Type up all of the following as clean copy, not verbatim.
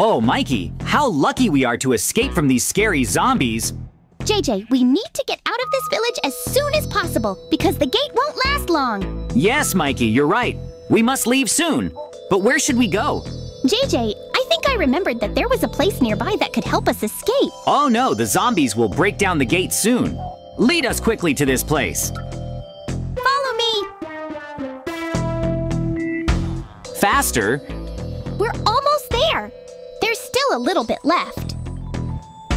Oh, Mikey, how lucky we are to escape from these scary zombies. JJ, we need to get out of this village as soon as possible, because the gate won't last long. Yes, Mikey, you're right. We must leave soon. But where should we go? JJ, I think I remembered that there was a place nearby that could help us escape. Oh no, the zombies will break down the gate soon. Lead us quickly to this place. Follow me. Faster. We're almost there. There's still a little bit left.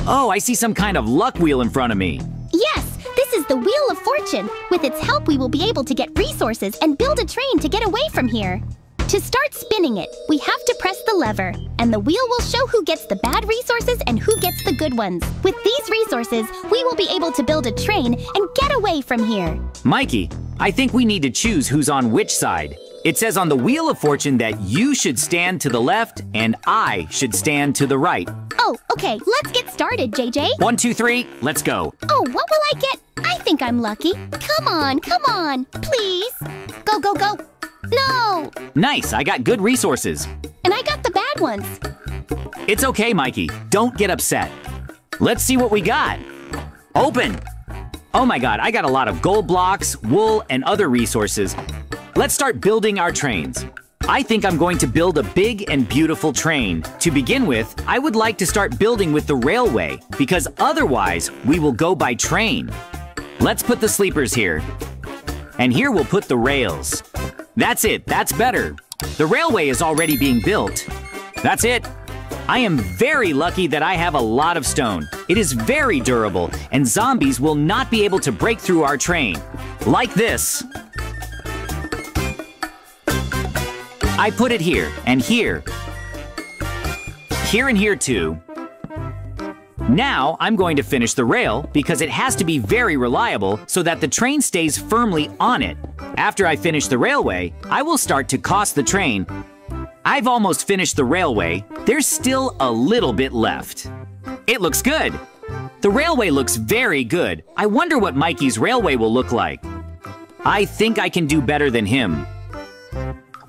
Oh, I see some kind of luck wheel in front of me. Yes, this is the Wheel of Fortune. With its help, we will be able to get resources and build a train to get away from here. To start spinning it, we have to press the lever, and the wheel will show who gets the bad resources and who gets the good ones. With these resources, we will be able to build a train and get away from here. Mikey, I think we need to choose who's on which side. It says on the Wheel of Fortune that you should stand to the left and I should stand to the right. Oh, okay, let's get started, JJ. 1, 2, 3, let's go. Oh, what will I get? I think I'm lucky. Come on, come on, please. Go, go, go. No! Nice, I got good resources. And I got the bad ones. It's okay, Mikey, don't get upset. Let's see what we got. Open. Oh my God, I got a lot of gold blocks, wool, and other resources. Let's start building our trains. I think I'm going to build a big and beautiful train. To begin with, I would like to start building with the railway, because otherwise we will go by train. Let's put the sleepers here. And here we'll put the rails. That's it, that's better. The railway is already being built. That's it. I am very lucky that I have a lot of stone. It is very durable, and zombies will not be able to break through our train. Like this. I put it here, and here. Here and here too. Now I'm going to finish the rail because it has to be very reliable so that the train stays firmly on it. After I finish the railway, I will start to cost the train. I've almost finished the railway. There's still a little bit left. It looks good. The railway looks very good. I wonder what Mikey's railway will look like. I think I can do better than him.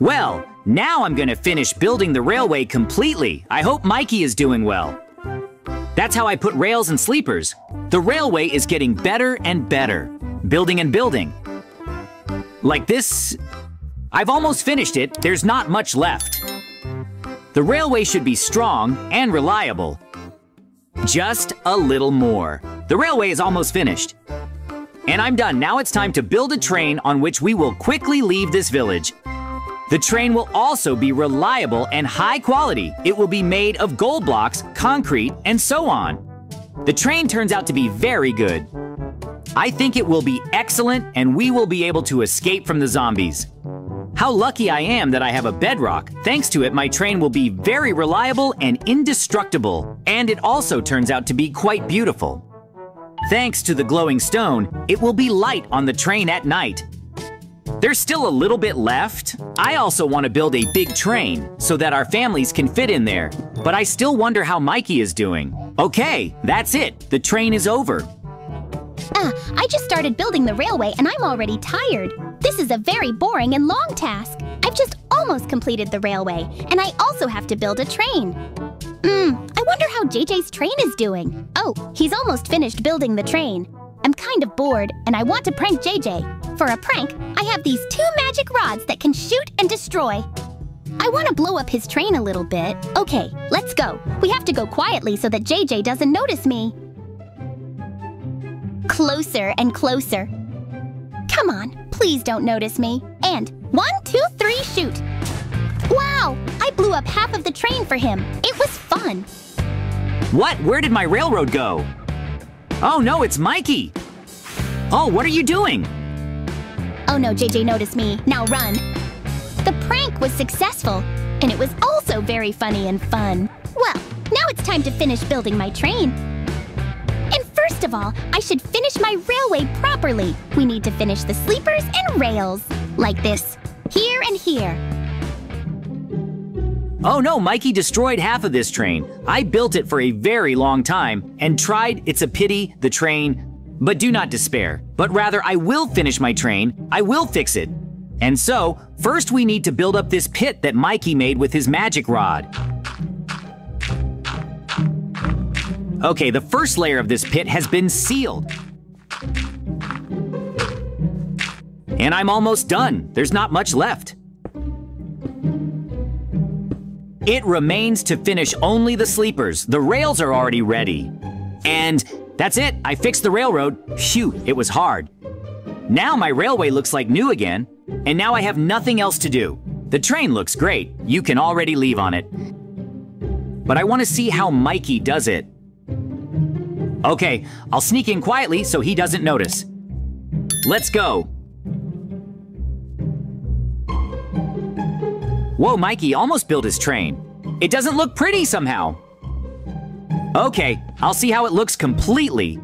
Well, now I'm gonna finish building the railway completely. I hope Mikey is doing well. That's how I put rails and sleepers. The railway is getting better and better. Building and building. Like this. I've almost finished it. There's not much left. The railway should be strong and reliable. Just a little more. The railway is almost finished. And I'm done. Now it's time to build a train on which we will quickly leave this village. The train will also be reliable and high quality. It will be made of gold blocks, concrete, and so on. The train turns out to be very good. I think it will be excellent and we will be able to escape from the zombies. How lucky I am that I have a bedrock. Thanks to it, my train will be very reliable and indestructible. And it also turns out to be quite beautiful. Thanks to the glowing stone, it will be light on the train at night. There's still a little bit left. I also want to build a big train so that our families can fit in there. But I still wonder how Mikey is doing. Okay, that's it. The train is over. I just started building the railway and I'm already tired. This is a very boring and long task. I've just almost completed the railway and I also have to build a train. I wonder how JJ's train is doing. Oh, he's almost finished building the train. I'm kind of bored and I want to prank JJ. For a prank, I have these two magic rods that can shoot and destroy. I want to blow up his train a little bit. Okay, let's go. We have to go quietly so that JJ doesn't notice me. Closer and closer. Come on, please don't notice me. And 1, 2, 3, shoot. Wow, I blew up half of the train for him. It was fun. What? Where did my railroad go? Oh no, it's Mikey! Oh, what are you doing? Oh no, JJ noticed me. Now run! The prank was successful, and it was also very funny and fun. Well, now it's time to finish building my train. And first of all, I should finish my railway properly. We need to finish the sleepers and rails. Like this. Here and here. Oh no, Mikey destroyed half of this train. I built it for a very long time and tried, it's a pity, the train, but do not despair. But rather, I will finish my train, I will fix it. And so, first we need to build up this pit that Mikey made with his magic rod. Okay, the first layer of this pit has been sealed. And I'm almost done. There's not much left. It remains to finish only the sleepers. The rails are already ready. And that's it. I fixed the railroad. Phew, it was hard. Now my railway looks like new again. And now I have nothing else to do. The train looks great. You can already leave on it. But I want to see how Mikey does it. Okay, I'll sneak in quietly so he doesn't notice. Let's go. Whoa, Mikey almost built his train. It doesn't look pretty somehow. Okay, I'll see how it looks completely.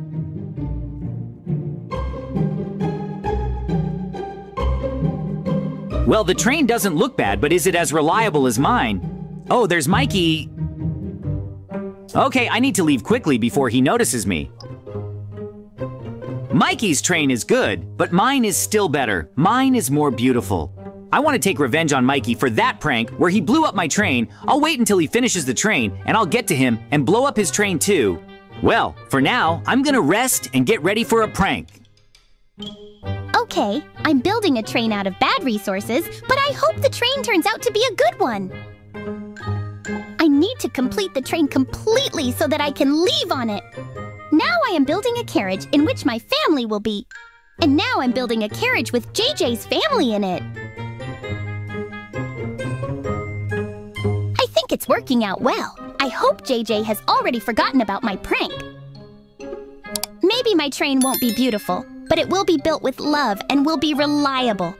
Well, the train doesn't look bad, but is it as reliable as mine? Oh, there's Mikey. Okay, I need to leave quickly before he notices me. Mikey's train is good, but mine is still better. Mine is more beautiful. I want to take revenge on Mikey for that prank where he blew up my train. I'll wait until he finishes the train, and I'll get to him and blow up his train too. Well, for now, I'm gonna rest and get ready for a prank. Okay, I'm building a train out of bad resources, but I hope the train turns out to be a good one. I need to complete the train completely so that I can leave on it. Now I am building a carriage in which my family will be. And now I'm building a carriage with JJ's family in it. I think it's working out well. I hope JJ has already forgotten about my prank. Maybe my train won't be beautiful, but it will be built with love and will be reliable.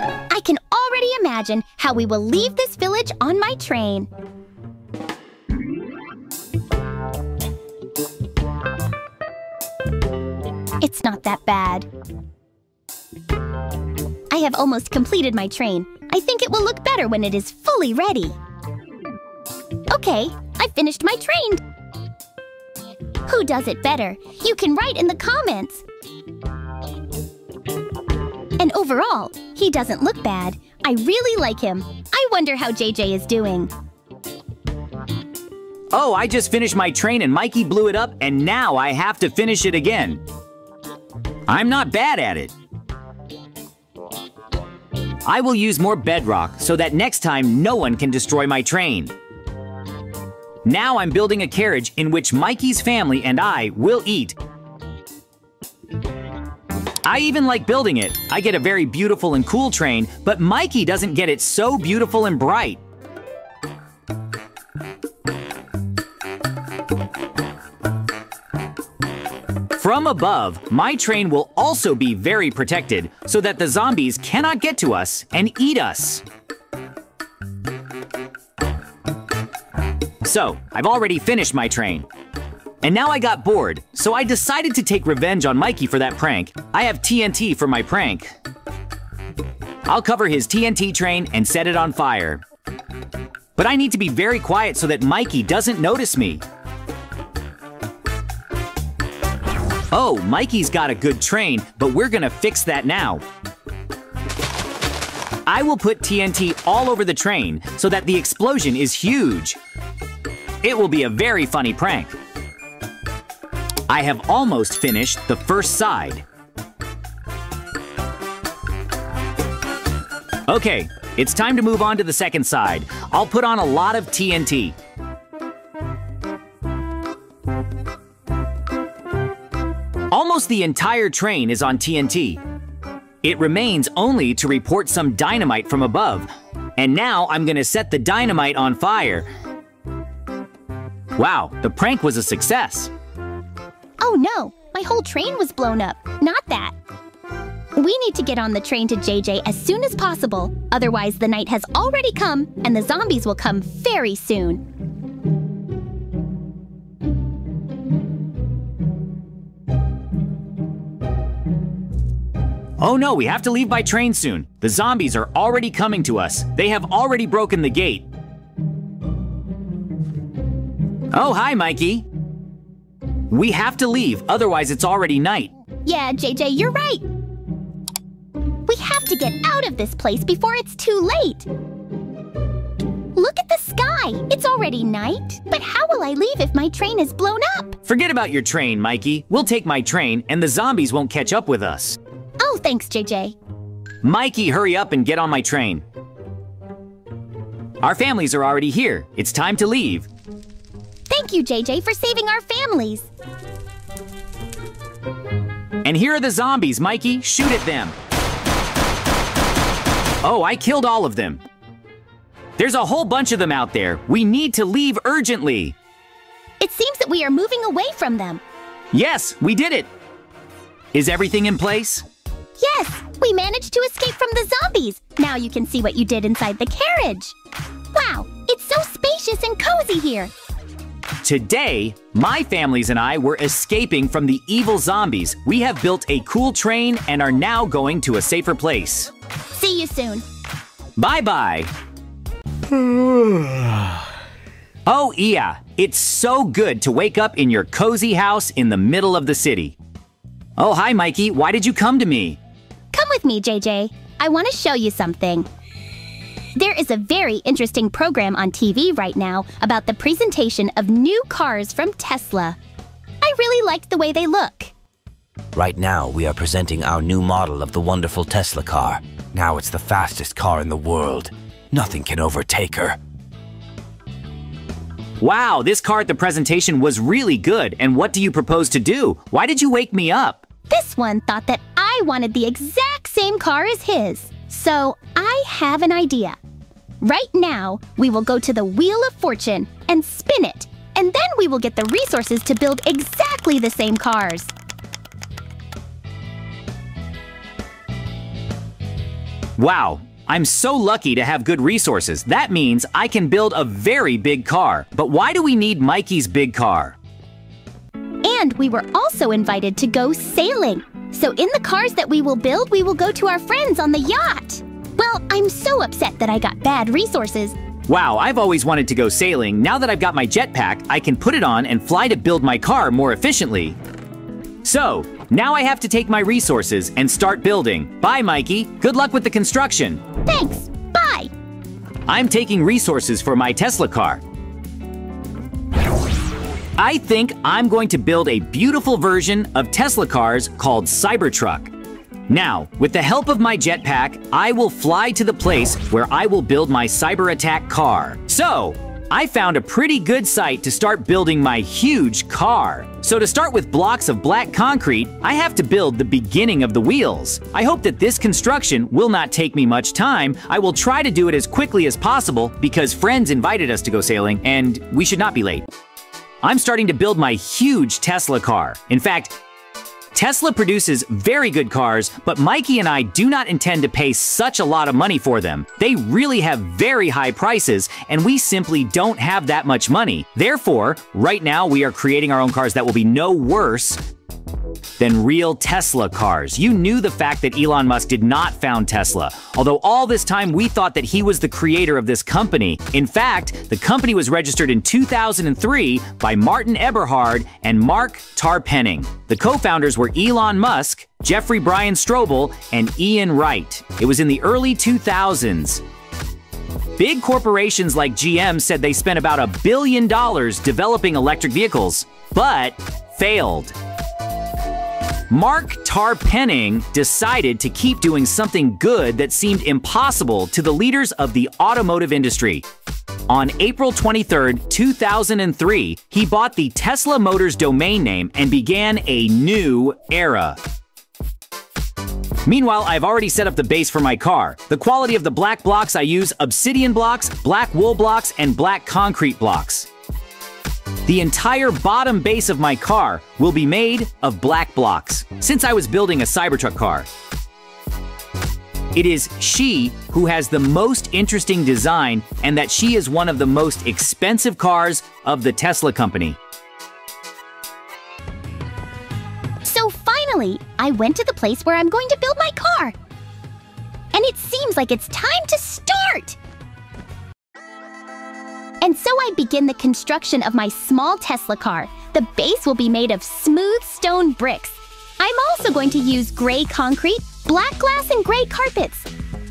I can already imagine how we will leave this village on my train. It's not that bad. I have almost completed my train. I think it will look better when it is fully ready. Okay, I finished my train. Who does it better? You can write in the comments. And overall, he doesn't look bad. I really like him. I wonder how JJ is doing. Oh, I just finished my train and Mikey blew it up, and now I have to finish it again. I'm not bad at it. I will use more bedrock so that next time no one can destroy my train. Now I'm building a carriage in which Mikey's family and I will eat. I even like building it. I get a very beautiful and cool train, but Mikey doesn't get it so beautiful and bright. From above, my train will also be very protected so that the zombies cannot get to us and eat us. So, I've already finished my train. And now I got bored, so I decided to take revenge on Mikey for that prank. I have TNT for my prank. I'll cover his TNT train and set it on fire. But I need to be very quiet so that Mikey doesn't notice me. Oh, Mikey's got a good train, but we're gonna fix that now. I will put TNT all over the train so that the explosion is huge. It will be a very funny prank. I have almost finished the first side. Okay, it's time to move on to the second side. I'll put on a lot of TNT. Almost the entire train is on TNT. It remains only to report some dynamite from above. And now I'm gonna set the dynamite on fire. Wow, the prank was a success. Oh no, my whole train was blown up. Not that. We need to get on the train to JJ as soon as possible. Otherwise, the night has already come and the zombies will come very soon. Oh no, we have to leave by train soon. The zombies are already coming to us. They have already broken the gate. Oh, hi, Mikey. We have to leave, otherwise it's already night. Yeah, JJ, you're right. We have to get out of this place before it's too late. Look at the sky, it's already already night. But how will I leave if my train is blown up? Forget about your train, Mikey. We'll take my train, and the zombies won't catch up with us. Oh, thanks, JJ. Mikey, hurry up and get on my train. Our families are already here. It's time to leave. Thank you, JJ, for saving our families. And here are the zombies, Mikey. Shoot at them. Oh, I killed all of them. There's a whole bunch of them out there. We need to leave urgently. It seems that we are moving away from them. Yes, we did it. Is everything in place? Yes, we managed to escape from the zombies. Now you can see what you did inside the carriage. Wow, it's so spacious and cozy here. Today, my families and I were escaping from the evil zombies. We have built a cool train and are now going to a safer place. See you soon. Bye-bye. Oh, yeah, it's so good to wake up in your cozy house in the middle of the city. Oh, hi, Mikey. Why did you come to me? Come with me, JJ. I want to show you something. There is a very interesting program on TV right now about the presentation of new cars from Tesla. I really liked the way they look. Right now, we are presenting our new model of the wonderful Tesla car. Now it's the fastest car in the world. Nothing can overtake her. Wow, this car at the presentation was really good. And what do you propose to do? Why did you wake me up? This one thought that I wanted the exact same car as his. So I have an idea. Right now, we will go to the Wheel of Fortune and spin it. And then we will get the resources to build exactly the same cars. Wow. I'm so lucky to have good resources. That means I can build a very big car. But why do we need Mikey's big car? And we were also invited to go sailing. So in the cars that we will build, we will go to our friends on the yacht. Well, I'm so upset that I got bad resources. Wow, I've always wanted to go sailing. Now that I've got my jetpack, I can put it on and fly to build my car more efficiently. So, now I have to take my resources and start building. Bye, Mikey. Good luck with the construction. Thanks. Bye. I'm taking resources for my Tesla car. I think I'm going to build a beautiful version of Tesla cars called Cybertruck. Now, with the help of my jetpack, I will fly to the place where I will build my cyber attack car. So, I found a pretty good site to start building my huge car. So to start with blocks of black concrete, I have to build the beginning of the wheels. I hope that this construction will not take me much time. I will try to do it as quickly as possible because friends invited us to go sailing and we should not be late. I'm starting to build my huge Tesla car. In fact, Tesla produces very good cars, but Mikey and I do not intend to pay such a lot of money for them. They really have very high prices, and we simply don't have that much money. Therefore, right now we are creating our own cars that will be no worse than real Tesla cars. You knew the fact that Elon Musk did not found Tesla, although all this time we thought that he was the creator of this company. In fact, the company was registered in 2003 by Martin Eberhard and Mark Tarpenning. The co-founders were Elon Musk, Jeffrey Brian Strobel, and Ian Wright. It was in the early 2000s. Big corporations like GM said they spent about $1 billion developing electric vehicles, but failed. Mark Tarpenning decided to keep doing something good that seemed impossible to the leaders of the automotive industry. On April 23, 2003, he bought the Tesla Motors domain name and began a new era. Meanwhile, I've already set up the base for my car. The quality of the black blocks I use: obsidian blocks, black wool blocks, and black concrete blocks. The entire bottom base of my car will be made of black blocks, since I was building a Cybertruck car. It is she who has the most interesting design, and that she is one of the most expensive cars of the Tesla company. So finally, I went to the place where I'm going to build my car. And it seems like it's time to start! And so I begin the construction of my small Tesla car. The base will be made of smooth stone bricks. I'm also going to use gray concrete, black glass, and gray carpets.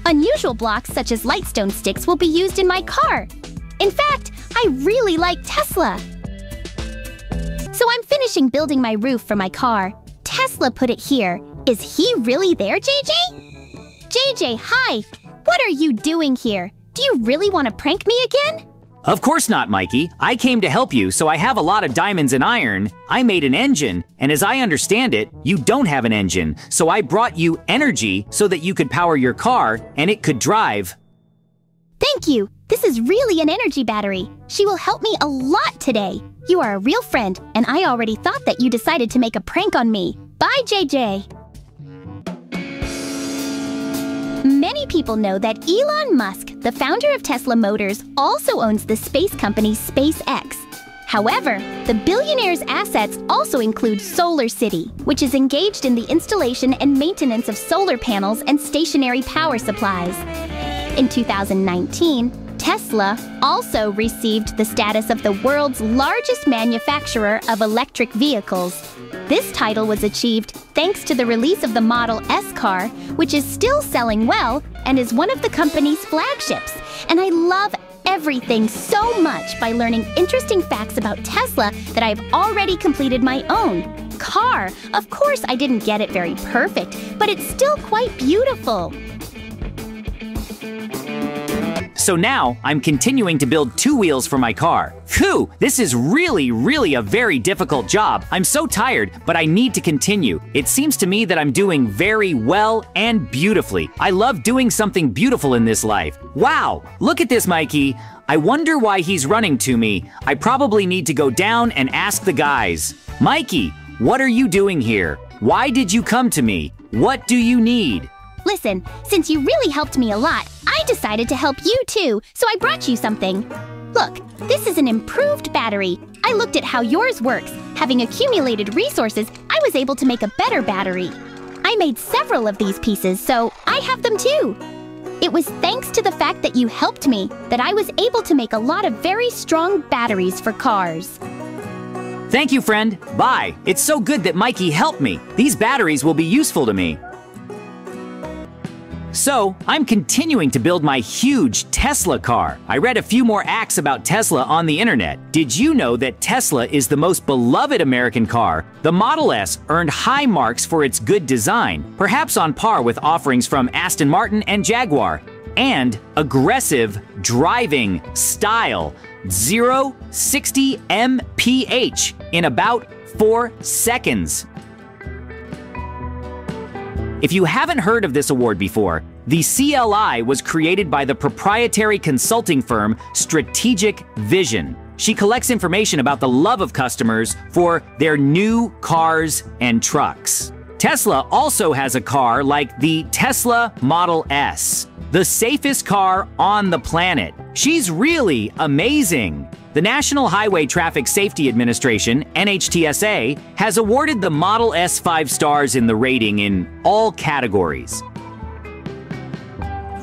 Unusual blocks such as light stone sticks will be used in my car. In fact, I I really like Tesla. So I'm finishing building my roof for my car. Tesla put it here. Is he really there, JJ? JJ, hi! What are you doing here? Do you really want to prank me again? Of course not, Mikey. I came to help you, so I have a lot of diamonds and iron. I made an engine, and as I understand it, you don't have an engine, so I brought you energy so that you could power your car and it could drive. Thank you. This is really an energy battery. She will help me a lot today. You are a real friend, and I already thought that you decided to make a prank on me. Bye, JJ. Many people know that Elon Musk, the founder of Tesla Motors, also owns the space company SpaceX. However, the billionaire's assets also include SolarCity, which is engaged in the installation and maintenance of solar panels and stationary power supplies. In 2019, Tesla also received the status of the world's largest manufacturer of electric vehicles. This title was achieved thanks to the release of the Model S car, which is still selling well and is one of the company's flagships. And I love everything so much by learning interesting facts about Tesla that I've already completed my own car. Of course, I didn't get it very perfect, but it's still quite beautiful. So now, I'm continuing to build two wheels for my car. Phew, this is really a very difficult job. I'm so tired, but I need to continue. It seems to me that I'm doing very well and beautifully. I love doing something beautiful in this life. Wow, look at this, Mikey. I wonder why he's running to me. I probably need to go down and ask the guys. Mikey, what are you doing here? Why did you come to me? What do you need? Listen, since you really helped me a lot, I decided to help you too, so I brought you something. Look, this is an improved battery. I looked at how yours works. Having accumulated resources, I was able to make a better battery. I made several of these pieces, so I have them too. It was thanks to the fact that you helped me that I was able to make a lot of very strong batteries for cars. Thank you, friend. Bye. It's so good that Mikey helped me. These batteries will be useful to me. So, I'm continuing to build my huge Tesla car. I read a few more acts about Tesla on the internet. Did you know that Tesla is the most beloved American car? The Model S earned high marks for its good design, perhaps on par with offerings from Aston Martin and Jaguar, and aggressive driving style, 0-60 mph in about 4 seconds. If you haven't heard of this award before, the CLI was created by the proprietary consulting firm Strategic Vision. She collects information about the love of customers for their new cars and trucks. Tesla also has a car like the Tesla Model S, the safest car on the planet. She's really amazing. The National Highway Traffic Safety Administration, NHTSA, has awarded the Model S 5 stars in the rating in all categories.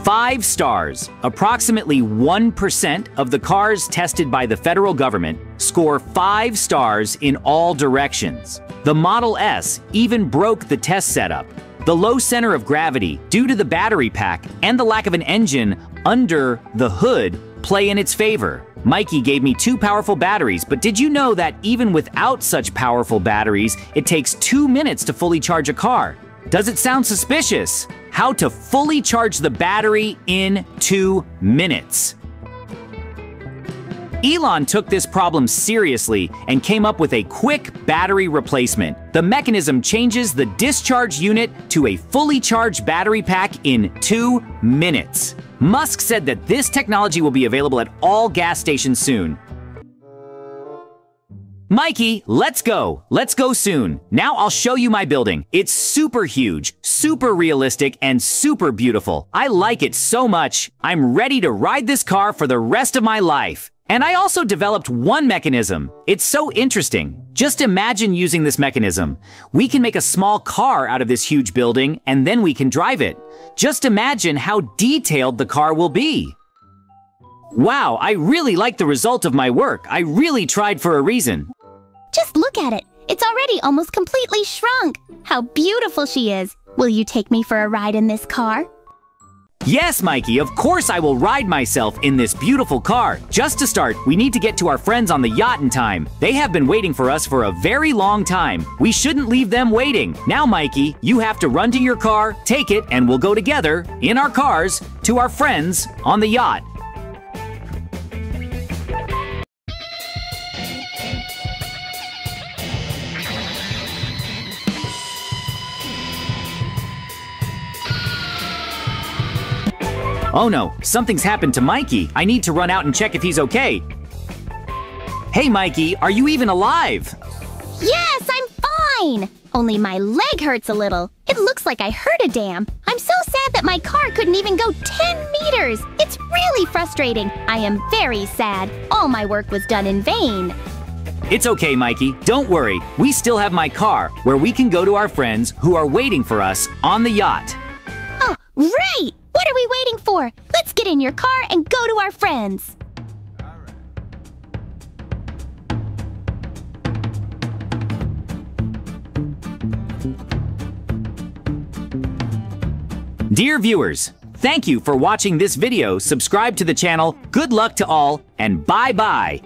5 stars, approximately 1% of the cars tested by the federal government, score 5 stars in all directions. The Model S even broke the test setup. The low center of gravity, due to the battery pack and the lack of an engine under the hood, play in its favor. Mikey gave me 2 powerful batteries, but did you know that even without such powerful batteries, it takes 2 minutes to fully charge a car? Does it sound suspicious? How to fully charge the battery in 2 minutes. Elon took this problem seriously and came up with a quick battery replacement. The mechanism changes the discharge unit to a fully charged battery pack in 2 minutes. Musk said that this technology will be available at all gas stations soon. Mikey, let's go. Let's go soon. Now I'll show you my building. It's super huge, super realistic, and super beautiful. I like it so much. I'm ready to ride this car for the rest of my life. And I also developed one mechanism. It's so interesting. Just imagine using this mechanism. We can make a small car out of this huge building, and then we can drive it. Just imagine how detailed the car will be. Wow, I really like the result of my work. I really tried for a reason. Just look at it. It's already almost completely shrunk. How beautiful she is. Will you take me for a ride in this car? Yes, Mikey, of course I will ride myself in this beautiful car. Just to start, we need to get to our friends on the yacht in time. They have been waiting for us for a very long time. We shouldn't leave them waiting. Now, Mikey, you have to run to your car, take it, and we'll go together, in our cars, to our friends on the yacht. Oh no, something's happened to Mikey. I need to run out and check if he's okay. Hey Mikey, are you even alive? Yes, I'm fine! Only my leg hurts a little. It looks like I hurt a dam. I'm so sad that my car couldn't even go 10 meters. It's really frustrating. I am very sad. All my work was done in vain. It's okay, Mikey. Don't worry. We still have my car, where we can go to our friends who are waiting for us on the yacht. Oh, right! What are we waiting for? Let's get in your car and go to our friends. All right. Dear viewers, thank you for watching this video. Subscribe to the channel. Good luck to all, and bye-bye.